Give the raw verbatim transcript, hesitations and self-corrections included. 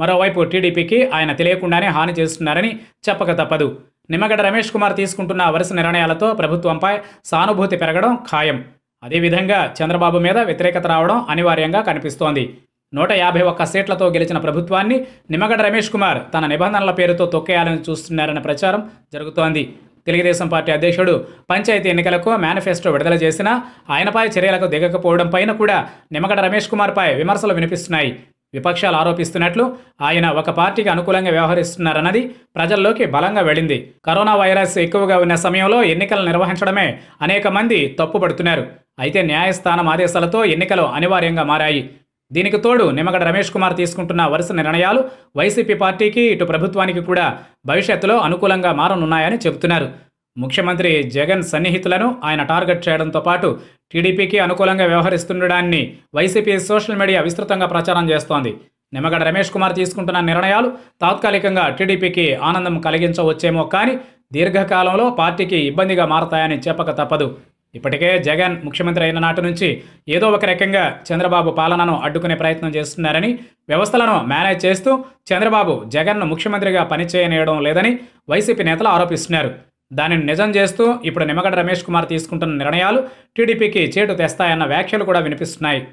Marawaipo T D P ki ayana teliyakundane haani chestunnarani cheppaka tappadu Nimmagadda Ramesh Kumar teeskuntunna varasa nirnayalato prabhutvanpai sanubhuti peragadam khayam ade vidhanga Chandra Babu meeda vitrekata raavadam anivaryanga kanipistondi నూట యాభై ఒక్క సీట్లతో గెలిచిన ప్రభుత్వాన్ని నిమ్మగడ్డ రమేష్ కుమార్ తన నిబంధనల పేరుతో తొక్కేయాలని చూస్తున్నారన్న ప్రచారం జరుగుతోంది. తెలుగుదేశం పార్టీ అధ్యక్షుడు పంచాయతీ ఎన్నికలకు మేనిఫెస్టో విడుదల చేసిన ఆయనపై చర్యలకు దిగకపోవడం పైన కూడా నిమ్మగడ్డ రమేష్ కుమార్పై విమర్శలు వినిపిస్తున్నాయి. విపక్షాలు ఆరోపిస్తున్నట్లు ఆయన ఒక పార్టీకి అనుకూలంగా వ్యవహరిస్తున్నారన్నది ప్రజల్లోకి బలంగా వెళ్ళింది. కరోనా వైరస్ ఎక్కువగా ఉన్న సమయంలో ఎన్నికలు నిర్వహించడమే అనేక మంది తప్పుపడుతున్నారు. అయితే న్యాయస్థానం ఆదేశాలతో ఎన్నికలు అనివార్యంగా మారాయి. దీనికి తోడు నిమ్మగడ్డ రమేష్ కుమార్ తీసుకుంటున్న వరుస నిర్ణయాలు వైసీపీ పార్టీకి ఇటు ప్రభుత్వానికి కూడా భవిష్యత్తులో అనుకూలంగా మారనున్నాయని చెబుతున్నారు. ముఖ్యమంత్రి జగన్ సన్నిహితులను ఆయన టార్గెట్ చేయడంతో పాటు టీడీపీకి అనుకూలంగా వ్యవహరిస్తుండడాన్ని వైసీపీ సోషల్ మీడియా విస్తృతంగా ప్రచారం చేస్తోంది. నిమ్మగడ్డ రమేష్ కుమార్ తీసుకుంటున్న నిర్ణయాలు తాత్కాలికంగా టీడీపీకి ఆనందం కలిగించవచ్చేమో కానీ దీర్ఘకాలంలో పార్టీకి ఇబ్బందిగా మారతాయని చెప్పక తప్పదు. ఇప్పటికే జగన్ ముఖ్యమంత్రి అయిన నాటి నుంచి ఏదో ఒక రకంగా చంద్రబాబు పాలనను అడ్డుకునే ప్రయత్నం చేస్తున్నారని, వ్యవస్థలను మేనేజ్ చేస్తూ చంద్రబాబు జగన్ను ముఖ్యమంత్రిగా పనిచేయనేయడం లేదని వైసీపీ నేతలు ఆరోపిస్తున్నారు. దానిని నిజం చేస్తూ ఇప్పుడు నిమ్మగడ్డ రమేష్ కుమార్ తీసుకుంటున్న నిర్ణయాలు టీడీపీకి చేటు తెస్తాయన్న వ్యాఖ్యలు కూడా వినిపిస్తున్నాయి.